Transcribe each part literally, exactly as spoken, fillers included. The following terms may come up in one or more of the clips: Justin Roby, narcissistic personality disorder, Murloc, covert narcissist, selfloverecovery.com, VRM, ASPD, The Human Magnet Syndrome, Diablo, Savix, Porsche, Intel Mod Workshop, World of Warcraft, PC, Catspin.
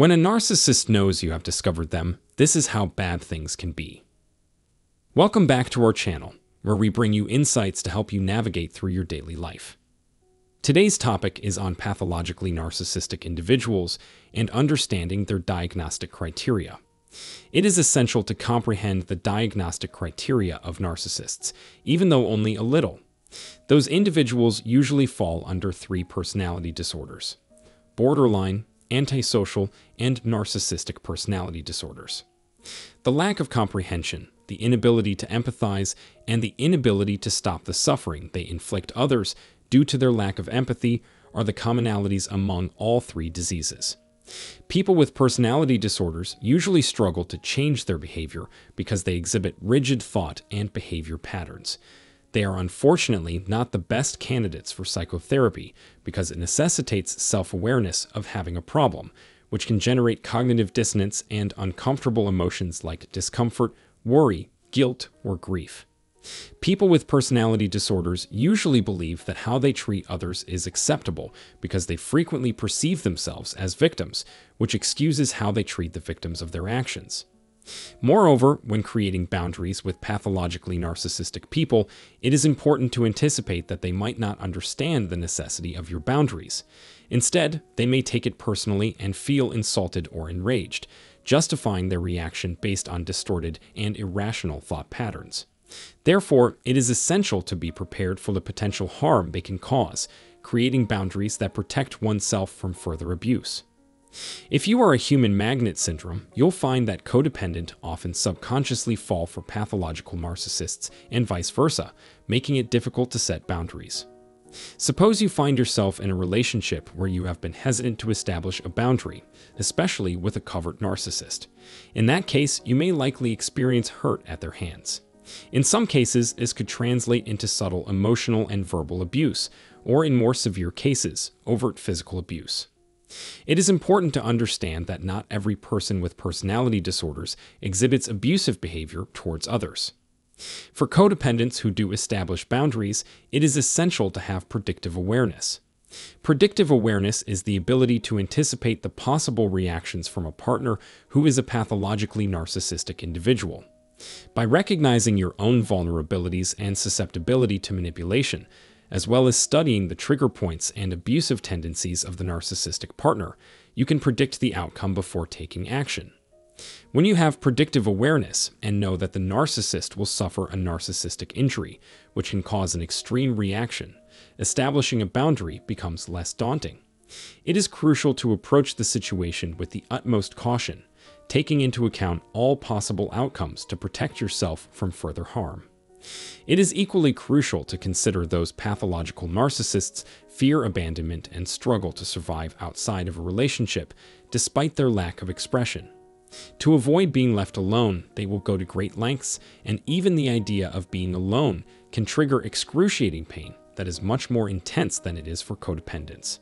When a narcissist knows you have discovered them, this is how bad things can be. Welcome back to our channel, where we bring you insights to help you navigate through your daily life. Today's topic is on pathologically narcissistic individuals and understanding their diagnostic criteria. It is essential to comprehend the diagnostic criteria of narcissists, even though only a little. Those individuals usually fall under three personality disorders: borderline, antisocial, and narcissistic personality disorders. The lack of comprehension, the inability to empathize, and the inability to stop the suffering they inflict others due to their lack of empathy are the commonalities among all three diseases. People with personality disorders usually struggle to change their behavior because they exhibit rigid thought and behavior patterns. They are unfortunately not the best candidates for psychotherapy because it necessitates self-awareness of having a problem, which can generate cognitive dissonance and uncomfortable emotions like discomfort, worry, guilt, or grief. People with personality disorders usually believe that how they treat others is acceptable because they frequently perceive themselves as victims, which excuses how they treat the victims of their actions. Moreover, when creating boundaries with pathologically narcissistic people, it is important to anticipate that they might not understand the necessity of your boundaries. Instead, they may take it personally and feel insulted or enraged, justifying their reaction based on distorted and irrational thought patterns. Therefore, it is essential to be prepared for the potential harm they can cause, creating boundaries that protect oneself from further abuse. If you are a human magnet syndrome, you'll find that codependent often subconsciously fall for pathological narcissists and vice versa, making it difficult to set boundaries. Suppose you find yourself in a relationship where you have been hesitant to establish a boundary, especially with a covert narcissist. In that case, you may likely experience hurt at their hands. In some cases, this could translate into subtle emotional and verbal abuse, or in more severe cases, overt physical abuse. It is important to understand that not every person with personality disorders exhibits abusive behavior towards others. For codependents who do establish boundaries, it is essential to have predictive awareness. Predictive awareness is the ability to anticipate the possible reactions from a partner who is a pathologically narcissistic individual. By recognizing your own vulnerabilities and susceptibility to manipulation, as well as studying the trigger points and abusive tendencies of the narcissistic partner, you can predict the outcome before taking action. When you have predictive awareness and know that the narcissist will suffer a narcissistic injury, which can cause an extreme reaction, establishing a boundary becomes less daunting. It is crucial to approach the situation with the utmost caution, taking into account all possible outcomes to protect yourself from further harm. It is equally crucial to consider those pathological narcissists fear abandonment and struggle to survive outside of a relationship, despite their lack of expression. To avoid being left alone, they will go to great lengths, and even the idea of being alone can trigger excruciating pain that is much more intense than it is for codependents.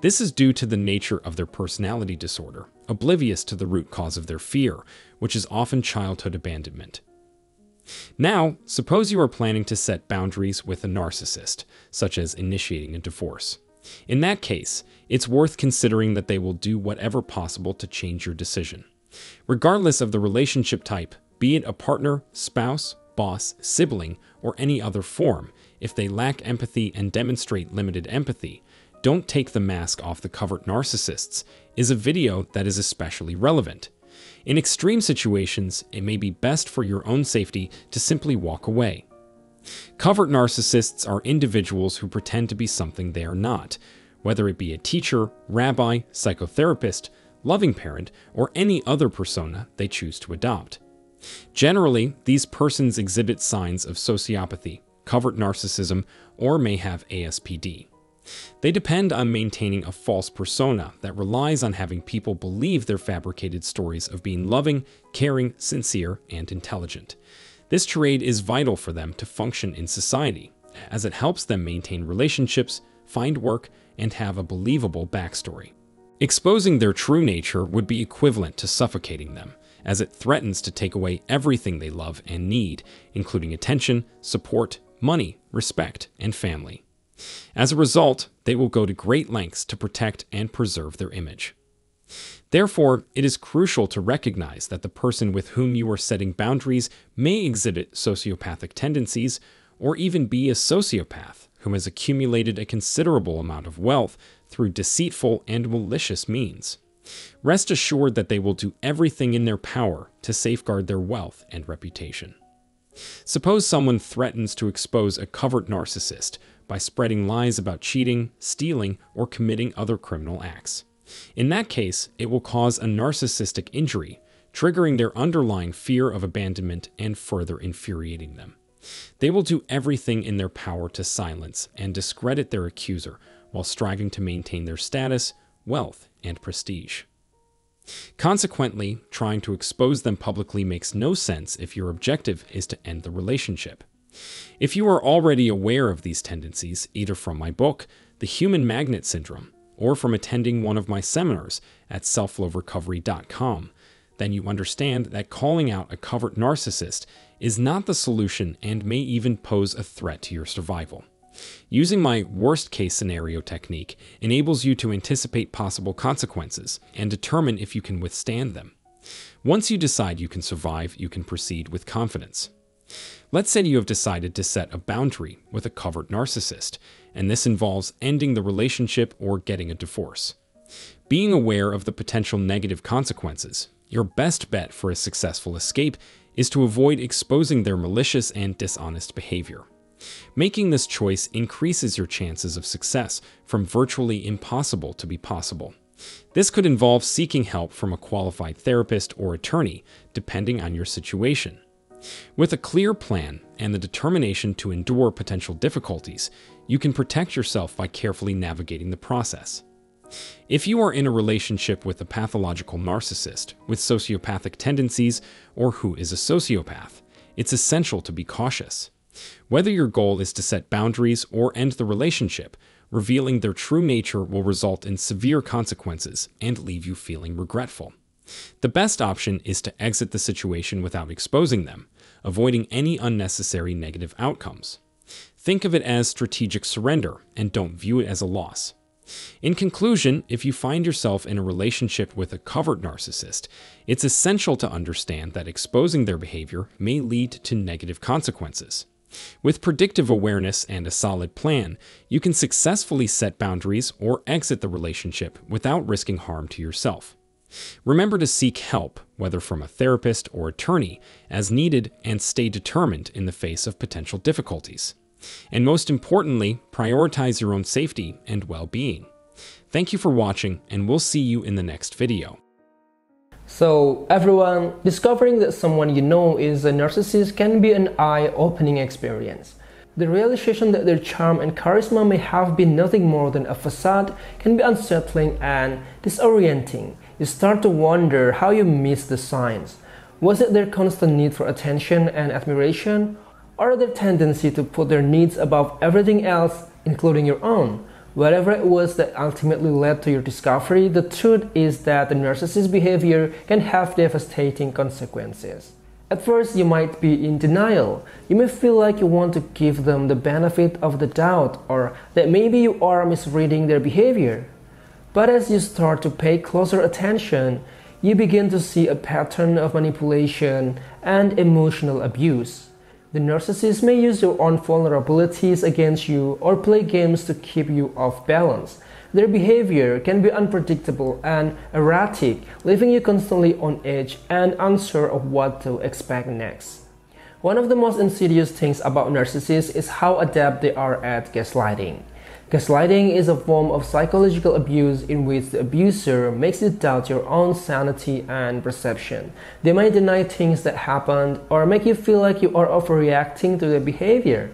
This is due to the nature of their personality disorder, oblivious to the root cause of their fear, which is often childhood abandonment. Now, suppose you are planning to set boundaries with a narcissist, such as initiating a divorce. In that case, it's worth considering that they will do whatever possible to change your decision. Regardless of the relationship type, be it a partner, spouse, boss, sibling, or any other form, if they lack empathy and demonstrate limited empathy, "Don't Take the Mask Off the Covert Narcissists" is a video that is especially relevant. In extreme situations, it may be best for your own safety to simply walk away. Covert narcissists are individuals who pretend to be something they are not, whether it be a teacher, rabbi, psychotherapist, loving parent, or any other persona they choose to adopt. Generally, these persons exhibit signs of sociopathy, covert narcissism, or may have A S P D. They depend on maintaining a false persona that relies on having people believe their fabricated stories of being loving, caring, sincere, and intelligent. This trait is vital for them to function in society, as it helps them maintain relationships, find work, and have a believable backstory. Exposing their true nature would be equivalent to suffocating them, as it threatens to take away everything they love and need, including attention, support, money, respect, and family. As a result, they will go to great lengths to protect and preserve their image. Therefore, it is crucial to recognize that the person with whom you are setting boundaries may exhibit sociopathic tendencies, or even be a sociopath who has accumulated a considerable amount of wealth through deceitful and malicious means. Rest assured that they will do everything in their power to safeguard their wealth and reputation. Suppose someone threatens to expose a covert narcissist by spreading lies about cheating, stealing, or committing other criminal acts. In that case, it will cause a narcissistic injury, triggering their underlying fear of abandonment and further infuriating them. They will do everything in their power to silence and discredit their accuser while striving to maintain their status, wealth, and prestige. Consequently, trying to expose them publicly makes no sense if your objective is to end the relationship. If you are already aware of these tendencies, either from my book, The Human Magnet Syndrome, or from attending one of my seminars at self love recovery dot com, then you understand that calling out a covert narcissist is not the solution and may even pose a threat to your survival. Using my worst-case scenario technique enables you to anticipate possible consequences and determine if you can withstand them. Once you decide you can survive, you can proceed with confidence. Let's say you have decided to set a boundary with a covert narcissist, and this involves ending the relationship or getting a divorce. Being aware of the potential negative consequences, your best bet for a successful escape is to avoid exposing their malicious and dishonest behavior. Making this choice increases your chances of success from virtually impossible to be possible. This could involve seeking help from a qualified therapist or attorney, depending on your situation. With a clear plan and the determination to endure potential difficulties, you can protect yourself by carefully navigating the process. If you are in a relationship with a pathological narcissist with sociopathic tendencies or who is a sociopath, it's essential to be cautious. Whether your goal is to set boundaries or end the relationship, revealing their true nature will result in severe consequences and leave you feeling regretful. The best option is to exit the situation without exposing them, avoiding any unnecessary negative outcomes. Think of it as strategic surrender and don't view it as a loss. In conclusion, if you find yourself in a relationship with a covert narcissist, it's essential to understand that exposing their behavior may lead to negative consequences. With predictive awareness and a solid plan, you can successfully set boundaries or exit the relationship without risking harm to yourself. Remember to seek help, whether from a therapist or attorney, as needed, and stay determined in the face of potential difficulties. And most importantly, prioritize your own safety and well-being. Thank you for watching, and we'll see you in the next video. So everyone, discovering that someone you know is a narcissist can be an eye-opening experience. The realization that their charm and charisma may have been nothing more than a facade can be unsettling and disorienting. You start to wonder how you missed the signs. Was it their constant need for attention and admiration, or their tendency to put their needs above everything else, including your own? Whatever it was that ultimately led to your discovery, the truth is that the narcissist's behavior can have devastating consequences. At first, you might be in denial. You may feel like you want to give them the benefit of the doubt, or that maybe you are misreading their behavior. But as you start to pay closer attention, you begin to see a pattern of manipulation and emotional abuse. The narcissist may use your own vulnerabilities against you or play games to keep you off balance. Their behavior can be unpredictable and erratic, leaving you constantly on edge and unsure of what to expect next. One of the most insidious things about narcissists is how adept they are at gaslighting. Gaslighting is a form of psychological abuse in which the abuser makes you doubt your own sanity and perception. They may deny things that happened or make you feel like you are overreacting to their behavior.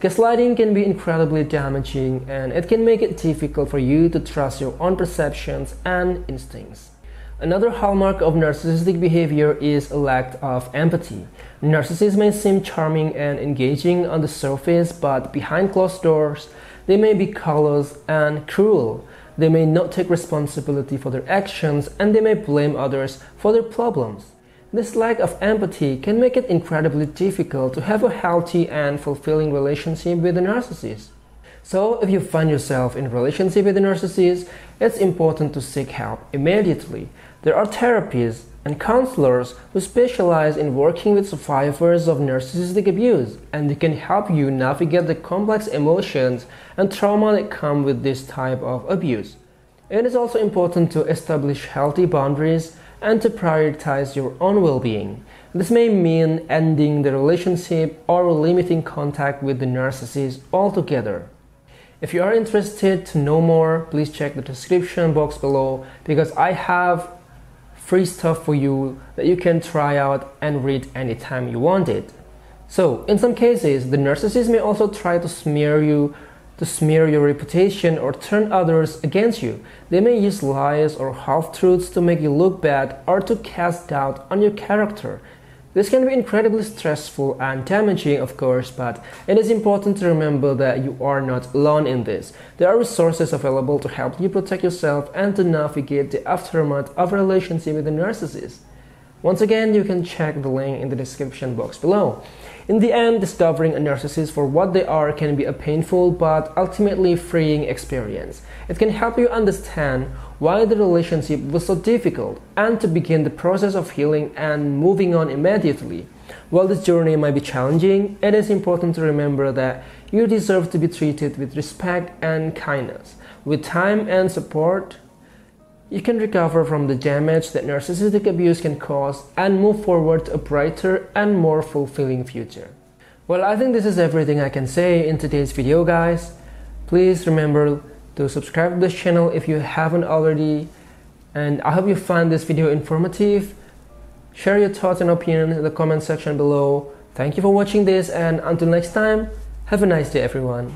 Gaslighting can be incredibly damaging, and it can make it difficult for you to trust your own perceptions and instincts. Another hallmark of narcissistic behavior is a lack of empathy. Narcissists may seem charming and engaging on the surface, but behind closed doors, they may be callous and cruel. They may not take responsibility for their actions, and they may blame others for their problems. This lack of empathy can make it incredibly difficult to have a healthy and fulfilling relationship with a narcissist. So if you find yourself in a relationship with a narcissist, it's important to seek help immediately. There are therapies and counselors who specialize in working with survivors of narcissistic abuse, and they can help you navigate the complex emotions and trauma that come with this type of abuse. It is also important to establish healthy boundaries and to prioritize your own well-being. This may mean ending the relationship or limiting contact with the narcissist altogether. If you are interested to know more, please check the description box below, because I have free stuff for you that you can try out and read anytime you want it. So, in some cases, the narcissist may also try to smear you, to smear your reputation or turn others against you. They may use lies or half-truths to make you look bad or to cast doubt on your character. This can be incredibly stressful and damaging, of course, but it is important to remember that you are not alone in this. There are resources available to help you protect yourself and to navigate the aftermath of a relationship with a narcissist. Once again, you can check the link in the description box below. In the end, discovering a narcissist for what they are can be a painful but ultimately freeing experience. It can help you understand why the relationship was so difficult and to begin the process of healing and moving on immediately. While this journey might be challenging, it is important to remember that you deserve to be treated with respect and kindness. With time and support, you can recover from the damage that narcissistic abuse can cause and move forward to a brighter and more fulfilling future. Well, I think this is everything I can say in today's video, guys. Please remember to subscribe to this channel if you haven't already. And I hope you find this video informative. Share your thoughts and opinions in the comment section below. Thank you for watching this, and until next time, have a nice day, everyone.